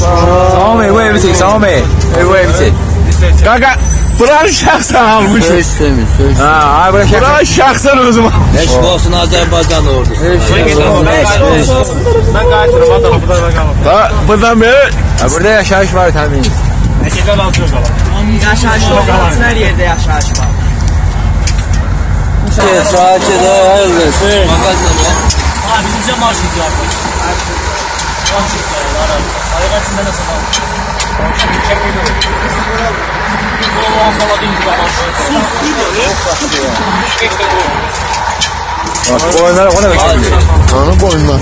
Sağ ol, bitik, sağ ol. Kanka, buranı şahsen almışım. Söz istemiyor, söz istemiyor. Ha, buranı şahsen o zaman. Neşk olsun Azerbaycan ordusu. Neşk olsun. Ben qayıtırım, adamı burada da kalalım. Buradan beri? Burada yaşayış var təmin. Neşkədən altına kalalım. Yaşayış var, hər yerdə yaşayış var. Sakin, hayırdır. Makasın ya. Ha, bizimce marşut yapalım. Marşut yapalım. Ayıqa içində nəsə qalır. Boyunlar o ne be şimdi? Hanım boyunlar.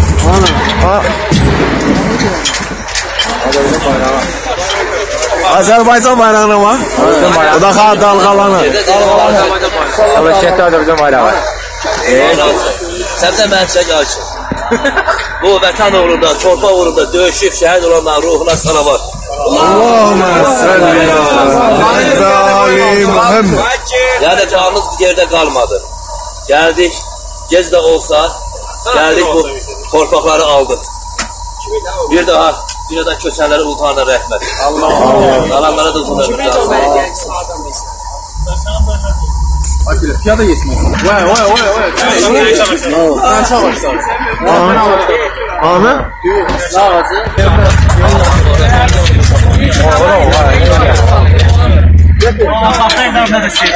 Azerbaycan bayrağına mı? O da ha dalgalanır. Ama şehirde Azerbaycan bayrağı var. Sen de mercek açın. Bu vatan uğrunda, torpa uğrunda dövüşüp şehit olanların ruhuna salavat. Allahümme salli aleyhi Muhammed. Yani canımız bir yerde kalmadı. Geldik, gez de olsa geldik bu korkakları aldık. Bir daha dünyadan köçenlere ultanına rahmet. Allahümme. Alanlara da uzun ömürler. Piyada geçmesin. Vay. Ben çavaşlar. Anı? Sağolsun. Oğlum vay. Bakayım ben de şey.